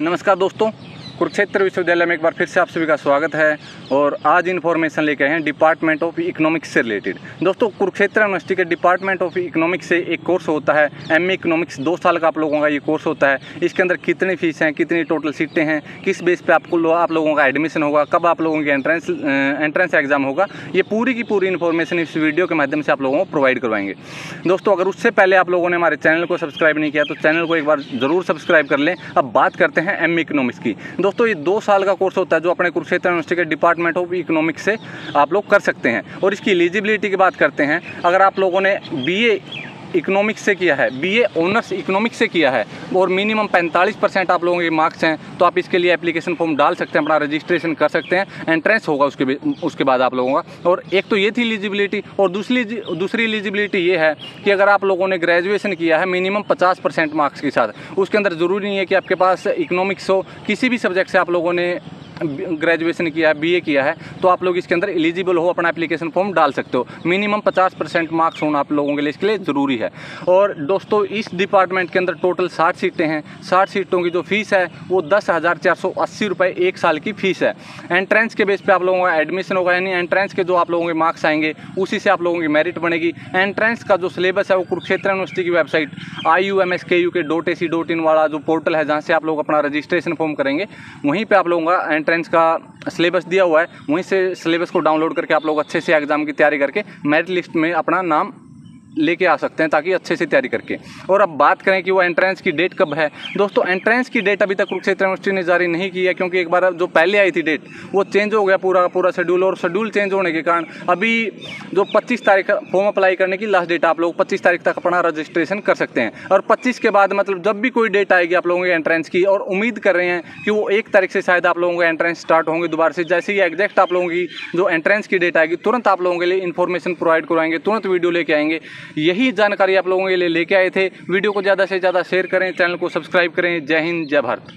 नमस्कार दोस्तों, कुरुक्षेत्र विश्वविद्यालय में एक बार फिर से आप सभी का स्वागत है। और आज इन्फॉर्मेशन लेके आए हैं डिपार्टमेंट ऑफ इकोनॉमिक्स से रिलेटेड। दोस्तों, कुरुक्षेत्र यूनिवर्सिटी के डिपार्टमेंट ऑफ इकोनॉमिक्स से एक कोर्स होता है M.E. इकोनॉमिक्स। 2 साल का आप लोगों का ये कोर्स होता है। इसके अंदर कितनी फीस हैं, कितनी टोटल सीटें हैं, किस बेस पर आप लोगों का एडमिशन होगा, कब आप लोगों की एंट्रेंस एग्जाम होगा, ये पूरी की पूरी इन्फॉर्मेशन इस वीडियो के माध्यम से आप लोगों को प्रोवाइड करवाएंगे। दोस्तों, अगर उससे पहले आप लोगों ने हमारे चैनल को सब्सक्राइब नहीं किया तो चैनल को एक बार ज़रूर सब्सक्राइब कर लें। अब बात करते हैं M.E. इकोनॉमिक्स की। दोस्तों, ये 2 साल का कोर्स होता है जो अपने कुरुक्षेत्र यूनिवर्सिटी के डिपार्टमेंट ऑफ इकोनॉमिक्स से आप लोग कर सकते हैं। और इसकी एलिजिबिलिटी की बात करते हैं। अगर आप लोगों ने BA इकोनॉमिक्स से किया है, BA ऑनर्स इकोनॉमिक्स से किया है और मिनिमम 45% आप लोगों के मार्क्स हैं, तो आप इसके लिए एप्लीकेशन फॉर्म डाल सकते हैं, अपना रजिस्ट्रेशन कर सकते हैं। एंट्रेंस होगा उसके बाद आप लोगों का। और एक तो ये थी एलिजिबिलिटी, और दूसरी एलिजिबिलिटी ये है कि अगर आप लोगों ने ग्रेजुएशन किया है मिनिमम 50% मार्क्स के साथ, उसके अंदर ज़रूरी नहीं है कि आपके पास इकोनॉमिक्स हो, किसी भी सब्जेक्ट से आप लोगों ने ग्रेजुएशन किया है, BA किया है, तो आप लोग इसके अंदर एलिजिबल हो, अपना एप्लीकेशन फॉर्म डाल सकते हो। मिनिमम 50% मार्क्स होना आप लोगों के लिए इसके लिए ज़रूरी है। और दोस्तों, इस डिपार्टमेंट के अंदर टोटल 60 सीटें हैं। 60 सीटों की जो फीस है वो 10,480 रुपये 1 साल की फ़ीस है। एंट्रेंस के बेस पर आप लोगों का एडमिशन होगा, यानी एंट्रेंस के जो आप लोगों के मार्क्स आएंगे उसी से आप लोगों की मेरिट बनेगी। एंट्रेंस का जो सिलेबस है वो कुरुक्षेत्र यूनिवर्सिटी की वेबसाइट iums.ku.ac.in वाला जो पोर्टल है, जहाँ से आप लोग अपना रजिस्ट्रेशन फॉर्म करेंगे, वहीं पर आप लोगों का एंट्रेंस का सिलेबस दिया हुआ है। वहीं से सिलेबस को डाउनलोड करके आप लोग अच्छे से एग्जाम की तैयारी करके मेरिट लिस्ट में अपना नाम लेके आ सकते हैं, ताकि अच्छे से तैयारी करके। और अब बात करें कि वो एंट्रेंस की डेट कब है। दोस्तों, एंट्रेंस की डेट अभी तक कुरुक्षेत्र यूनिवर्सिटी ने जारी नहीं की है, क्योंकि एक बार जो पहले आई थी डेट वो चेंज हो गया पूरा शेड्यूल। और शेड्यूल चेंज होने के कारण अभी जो 25 तारीख फॉर्म अप्लाई करने की लास्ट डेट, आप लोग 25 तारीख तक अपना रजिस्ट्रेशन कर सकते हैं। और 25 के बाद मतलब जब भी कोई डेट आएगी आप लोगों के एंट्रेंस की, और उम्मीद कर रहे हैं कि वो 1 तारीख से शायद आप लोगों के एंट्रेंस स्टार्ट होंगे दोबारा से। जैसे ही एग्जैक्ट आप लोगों की जो एंट्रेंस की डेट आएगी, तुरंत आप लोगों के लिए इन्फॉर्मेशन प्रोवाइड करवाएंगे, तुरंत वीडियो लेके आएंगे। यही जानकारी आप लोगों के लिए लेके आए थे। वीडियो को ज़्यादा से ज़्यादा शेयर करें, चैनल को सब्सक्राइब करें। जय हिंद, जय भारत।